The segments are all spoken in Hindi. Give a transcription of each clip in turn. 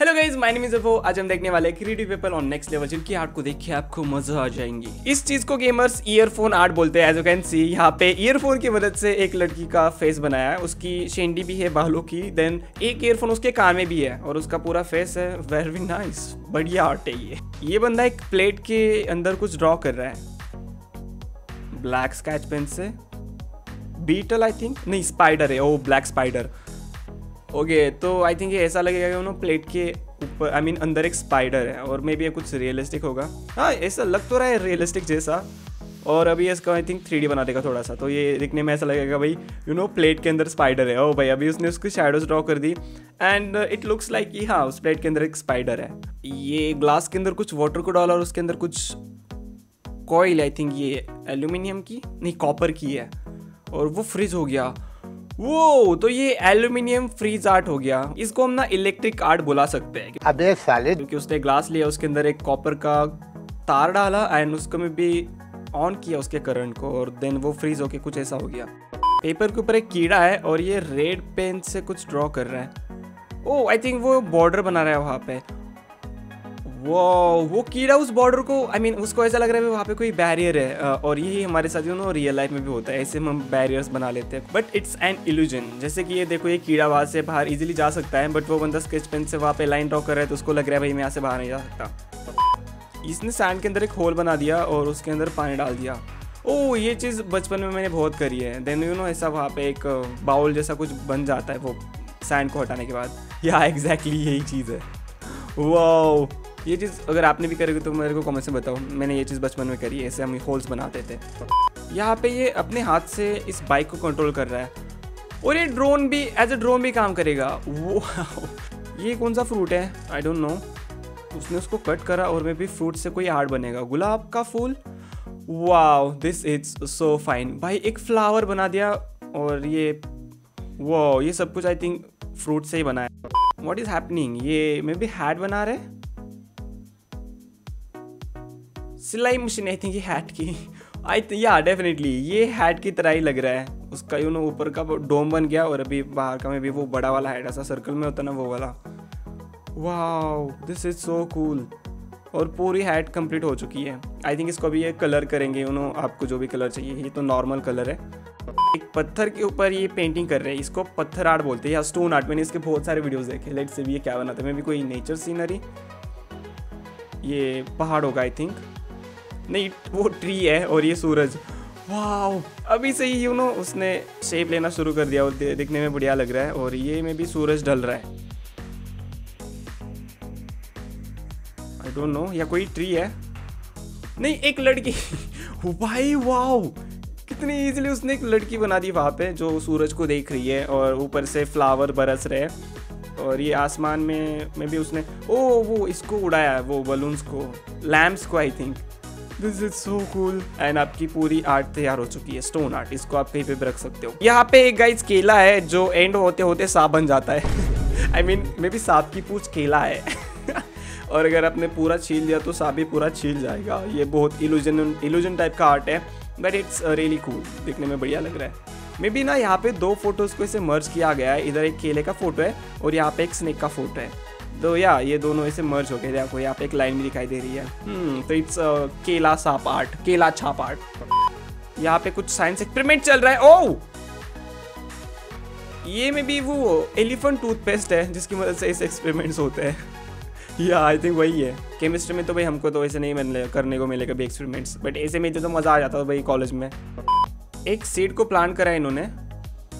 Hello guys, my name is अफो। आज हम देखने वाले creative people on next level, जिनकी आर्ट को देखिए आपको मजा आ जाएंगी। इस चीज को गेमर्स ईयरफोन आर्ट बोलते हैं। एज यू कैन सी, यहाँ पे ईयरफोन की मदद से एक लड़की का फेस बनाया है। उसकी शेंडी भी है बालों की, देन एक ईयरफोन उसके कान में भी है और उसका पूरा फेस है। वेरी नाइस, बढ़िया आर्ट है ये बंदा एक प्लेट के अंदर कुछ ड्रॉ कर रहा है ब्लैक स्केच पेन से। बीटल आई थिंक, नहीं स्पाइडर है। Oh black spider. ओके, तो आई थिंक ये ऐसा लगेगा कि उन्होंने प्लेट के ऊपर आई मीन अंदर एक स्पाइडर है और मे बी ये कुछ रियलिस्टिक होगा। हाँ, ऐसा लग तो रहा है रियलिस्टिक जैसा। और अभी इसका आई थिंक 3D बना देगा थोड़ा सा, तो ये दिखने में ऐसा लगेगा भाई प्लेट के अंदर स्पाइडर है। ओ भाई, अभी उसने उसकी शेडोज ड्रॉ कर दी एंड इट लुक्स लाइक कि हाँ उस प्लेट के अंदर एक स्पाइडर है। ये ग्लास के अंदर कुछ वाटर को डाला और उसके अंदर कुछ कॉइल, आई थिंक ये एल्यूमिनियम की नहीं कॉपर की है, और वो फ्रिज हो गया। वो तो ये एल्यूमिनियम फ्रीज आर्ट हो गया। इसको हम ना इलेक्ट्रिक आर्ट बुला सकते हैं। अबे साले, क्योंकि उसने ग्लास लिया, उसके अंदर एक कॉपर का तार डाला एंड उसको में भी ऑन किया उसके करंट को, और देन वो फ्रीज होके कुछ ऐसा हो गया। पेपर के ऊपर एक कीड़ा है और ये रेड पेन से कुछ ड्रॉ कर रहा है। ओह आई थिंक वो बॉर्डर बना रहा है वहाँ पे। वो कीड़ा उस बॉर्डर को आई मीन उसको ऐसा लग रहा है वहाँ पे कोई बैरियर है, और यही हमारे साथ यू नो रियल लाइफ में भी होता है। ऐसे हम बैरियर्स बना लेते हैं, बट इट्स एन इल्यूजन। जैसे कि ये देखो, ये कीड़ा वहाँ से बाहर इजीली जा सकता है, बट वो बंदा स्केच पेन से वहाँ पे लाइन ड्रॉ कर रहा है, तो उसको लग रहा है भाई मैं यहाँ से बाहर नहीं जा सकता। इसने सैंड के अंदर एक होल बना दिया और उसके अंदर पानी डाल दिया। ओह, ये चीज़ बचपन में मैंने बहुत करी है। देन यू नो ऐसा वहाँ पे एक बाउल जैसा कुछ बन जाता है वो सैंड को हटाने के बाद। या एग्जैक्टली यही चीज़ है। वाओ, ये चीज़ अगर आपने भी करेगी तो मेरे को कमेंट्स में बताओ। मैंने ये चीज़ बचपन में करी है, ऐसे हम होल्स बनाते थे। यहाँ पे ये अपने हाथ से इस बाइक को कंट्रोल कर रहा है, और ये ड्रोन भी एज अ ड्रोन भी काम करेगा। वो ये कौन सा फ्रूट है, आई डोंट नो। उसने उसको कट करा और मे बी फ्रूट से कोई आर्ट बनेगा। गुलाब का फूल, wow this is so fine. भाई एक फ्लावर बना दिया, और ये वाओ ये सब कुछ आई थिंक फ्रूट से ही बनाया। व्हाट इज़ हैपनिंग, ये मे बी हैट बना रहे हैं। सिलाई मशीन आई थिंक ये हैट की, या डेफिनेटली ये हैट की तरह ही लग रहा है। उसका यू नो ऊपर का डोम बन गया, और अभी बाहर का में भी वो बड़ा वाला हैट ऐसा सर्कल में होता ना, वो वाला। Wow this is so cool. और पूरी हैट कंप्लीट हो चुकी है। आई थिंक इसको अभी ये कलर करेंगे, यू नो आपको जो भी कलर चाहिए। ये तो नॉर्मल कलर है। एक पत्थर के ऊपर ये पेंटिंग कर रहे हैं, इसको पत्थर आर्ट बोलते हैं या स्टोन आर्ट। मैंने इसके बहुत सारे वीडियोज़ देखे। लेट्स से भी ये क्या बनाता है, मे बी कोई नेचर सीनरी। ये पहाड़ होगा आई थिंक, नहीं वो ट्री है, और ये सूरज। वाओ, अभी से ही यू नो उसने शेप लेना शुरू कर दिया और दिखने में बढ़िया लग रहा है। और ये में भी सूरज ढल रहा है, आई डोंट नो, या कोई ट्री है। नहीं, एक लड़की। भाई वाओ, कितनी इजीली उसने एक लड़की बना दी वहाँ पे, जो सूरज को देख रही है और ऊपर से फ्लावर बरस रहे हैं। और ये आसमान में भी उसने वो इसको उड़ाया है, वो बलून्स को, लैम्प्स को I think. This is so cool. And आपकी पूरी आर्ट तैयार हो चुकी है, स्टोन आर्ट। इसको आप कहीं पे भी रख सकते हो। यहाँ पे एक गाइस केला है जो एंड होते होते सांप बन जाता है। आई मीन मे बी सांप की पूंछ केला है। और अगर आपने पूरा छील दिया तो सांप भी पूरा छील जाएगा। ये बहुत इल्यूजन टाइप का आर्ट है, बट इट्स रियली कूल। दिखने में बढ़िया लग रहा है। मे बी ना यहाँ पे दो फोटोज को इसे मर्ज किया गया है। इधर एक केले का फोटो है और यहाँ पे एक स्नेक का फोटो है, तो या ये दोनों ऐसे मर्ज हो गए। देखो यहाँ पे एक लाइन भी दिखाई दे रही है। तो इट्स केला सांप आर्ट, केला छाप आर्ट। यहाँ पे कुछ साइंस एक्सपेरिमेंट चल रहा है। ओह, ये में भी वो एलिफेंट टूथपेस्ट है जिसकी मदद से ऐसे एक्सपेरिमेंट्स होते हैं। या आई थिंक वही है। केमिस्ट्री में तो भाई हमको तो ऐसे नहीं करने को मिलेगा भी एक्सपेरिमेंट्स, बट ऐसे में तो मज़ा आ जाता था भाई कॉलेज में। एक सीड को प्लांट करा है इन्होंने।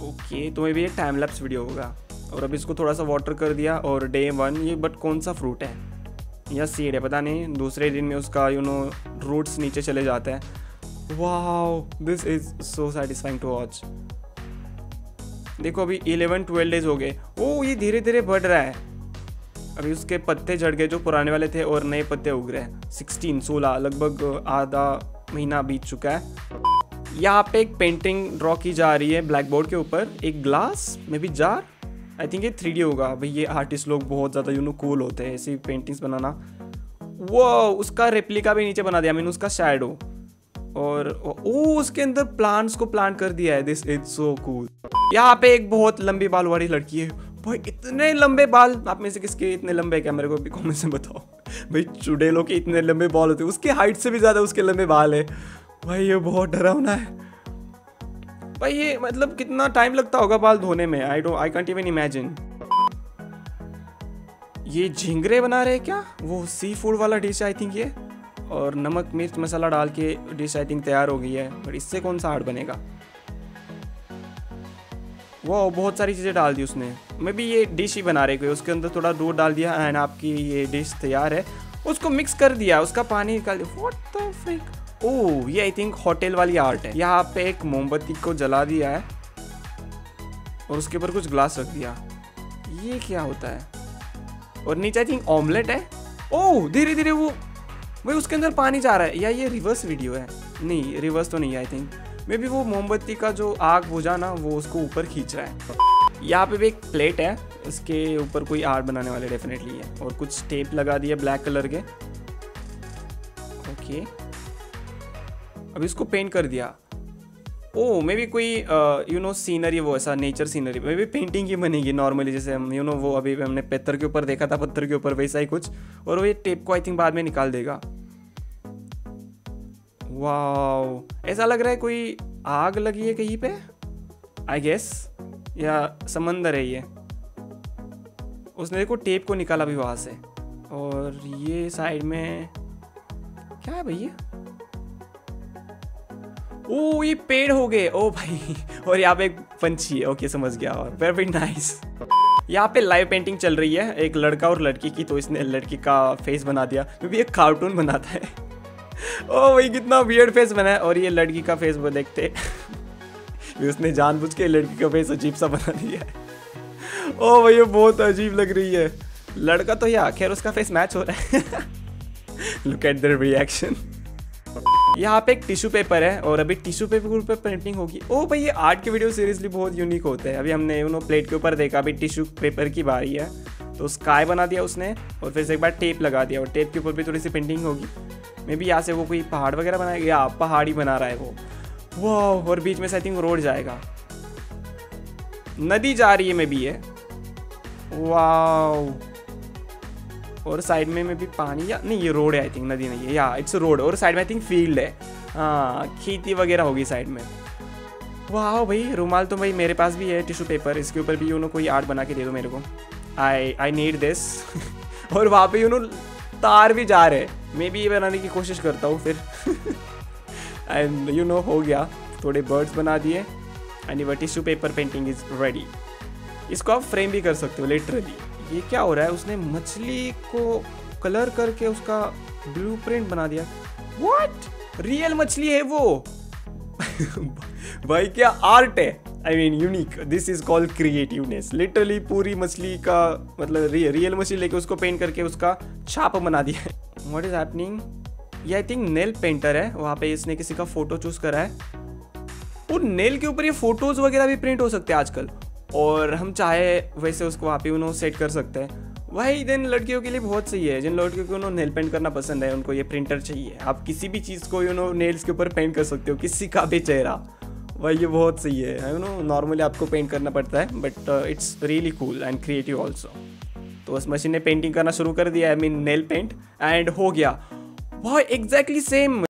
ओके, तो मे भी ये टाइम लैप्स वीडियो होगा। और अभी इसको थोड़ा सा वाटर कर दिया, और डे 1 ये बट कौन सा फ्रूट है या सीड है पता नहीं। दूसरे दिन में उसका यू नो रूट्स नीचे चले जाते हैं। Wow this is so satisfying to watch. देखो अभी 11-12 डेज हो गए। ओह, ये धीरे धीरे बढ़ रहा है। अभी उसके पत्ते झड़ गए जो पुराने वाले थे, और नए पत्ते उग रहे हैं। 16, 16 लगभग आधा महीना बीत चुका है। यहाँ पे एक पेंटिंग ड्रॉ की जा रही है ब्लैक बोर्ड के ऊपर। एक ग्लास में भी जार, आई थिंक ये 3D होगा। भाई ये आर्टिस्ट लोग बहुत ज़्यादा यू नो कूल होते हैं ऐसी पेंटिंग्स बनाना। वो उसका रेप्लिका भी नीचे बना दिया, आई मीन उसका शैडो। और ओ उसके अंदर प्लांट्स को प्लांट कर दिया है। This is so cool. यहाँ पे एक बहुत लंबी बाल वाली लड़की है। भाई इतने लंबे बाल, आप में से किसके इतने लंबे क्या? मेरे को भी कमेंट्स में बताओ भाई। चुड़ैलों के इतने लंबे बाल होते हैं, उसके हाइट से भी ज़्यादा उसके लंबे बाल है भाई। ये बहुत डरावना है भाई। ये मतलब कितना टाइम लगता होगा बाल धोने में? I can't even imagine. ये झिंगरे बना रहे हैं क्या? वो सी फूड वाला डिश आई थिंक ये, और नमक मिर्च मसाला डाल के डिश आई थिंक तैयार हो गई है। पर इससे कौन सा हार्ड बनेगा? वो बहुत सारी चीज़ें डाल दी उसने। मे बी ये डिश ही बना रहे कोई, उसके अंदर थोड़ा दूध डाल दिया एंड आपकी ये डिश तैयार है। उसको मिक्स कर दिया, उसका पानी निकाल दिया। What the फ्रिक। ओह, ये आई थिंक होटल वाली आर्ट है। यहाँ पे एक मोमबत्ती को जला दिया है और उसके ऊपर कुछ ग्लास रख दिया। ये क्या होता है? और नीचे आई थिंक ऑमलेट है। ओह, धीरे धीरे वो भाई उसके अंदर पानी जा रहा है। या ये रिवर्स वीडियो है? नहीं, रिवर्स तो नहीं है आई थिंक। मे बी वो मोमबत्ती का जो आग बुझाना वो उसको ऊपर खींच रहा है। यहाँ पे भी एक प्लेट है, इसके ऊपर कोई आर्ट बनाने वाले डेफिनेटली है। और कुछ टेप लगा दिया ब्लैक कलर के। ओके, अब इसको पेंट कर दिया। ओह, मे बी कोई यू नो सीनरी, वो ऐसा nature scenery, maybe painting ही बनेगी नॉर्मली, जैसे हम यू नो वो अभी हमने पत्थर के ऊपर देखा था, पत्थर के ऊपर वैसा ही कुछ। और वो ये टेप को आई थिंक बाद में निकाल देगा। वाह, ऐसा लग रहा है कोई आग लगी है कहीं पे आई गेस, या समंदर है ये। उसने देखो टेप को निकाला भी वहाँ से। और ये साइड में क्या है भैया? ओ, ये पेड़ हो गए। ओ भाई, और यहाँ पे एक पंछी है। ओके, समझ गया। और वेरी नाइस। यहाँ पे लाइव पेंटिंग चल रही है एक लड़का और लड़की की। तो इसने लड़की का फेस बना दिया, क्योंकि एक कार्टून बनाता है। ओ भाई, कितना वियर्ड फेस बना है। और ये लड़की का फेस वो देखते उसने जानबूझ के लड़की का फेस अजीब सा बना दिया है। ओ भाई, ये बहुत अजीब लग रही है। लड़का तो या खैर उसका फेस मैच हो रहा है। Look at their reaction. यहाँ पे एक टिश्यू पेपर है और अभी टिश्यू पेपर पे पेंटिंग होगी। ओ भाई, ये आर्ट के वीडियो सीरियसली बहुत यूनिक होते हैं। अभी हमने यू नो प्लेट के ऊपर देखा, अभी टिश्यू पेपर की बारी है। तो स्काई बना दिया उसने और फिर से एक बार टेप लगा दिया, और टेप के ऊपर भी थोड़ी सी पेंटिंग होगी। मे बी यहाँ से वो कोई पहाड़ वगैरह बनाया गया। पहाड़ ही बना रहा है वो। वाह, और बीच में से आई थिंक रोड जाएगा, नदी जा रही है मे बी ये। वाह, और साइड में भी पानी, या नहीं ये रोड है आई थिंक, नदी नहीं है। या इट्स रोड, और साइड में आई थिंक फील्ड है। हाँ, खेती वगैरह होगी साइड में। वाह भाई, रुमाल तो भाई मेरे पास भी है। टिश्यू पेपर, इसके ऊपर भी यू नो कोई आर्ट बना के दे दो मेरे को। I need this. और वहाँ पे यू नो तार भी जा रहे हैं। मे बी ये बनाने की कोशिश करता हूँ फिर। एंड यू नो हो गया, थोड़े बर्ड्स बना दिए। And the tissue paper painting is ready. इसको आप फ्रेम भी कर सकते हो लिटरली। ये क्या हो रहा है? उसने मछली को कलर करके उसका ब्लूप्रिंट बना दिया। व्हाट, रियल मछली है वो? भाई क्या आर्ट है। I mean unique, this is called creativeness. Literally पूरी मछली का मतलब रियल मछली लेके उसको पेंट करके उसका छाप बना दिया। What is happening? ये आई थिंक नेल पेंटर है। वहाँ पे इसने किसी का फोटो चूज करा है। वो नेल के ऊपर ये फोटोज वगैरह भी प्रिंट हो सकते हैं आजकल, और हम चाहे वैसे उसको वहाँ पे उन्होंने सेट कर सकते हैं। वही दिन लड़कियों के लिए बहुत सही है। जिन लड़कियों को उन्होंने नेल पेंट करना पसंद है, उनको ये प्रिंटर चाहिए। आप किसी भी चीज़ को यू नो नेल्स के ऊपर पेंट कर सकते हो, किसी का भी चेहरा। वही ये बहुत सही है। यू नो नॉर्मली आपको पेंट करना पड़ता है, but it's really cool and creative also. तो उस मशीन ने पेंटिंग करना शुरू कर दिया, I mean nail paint, and हो गया। बहुत एग्जैक्टली सेम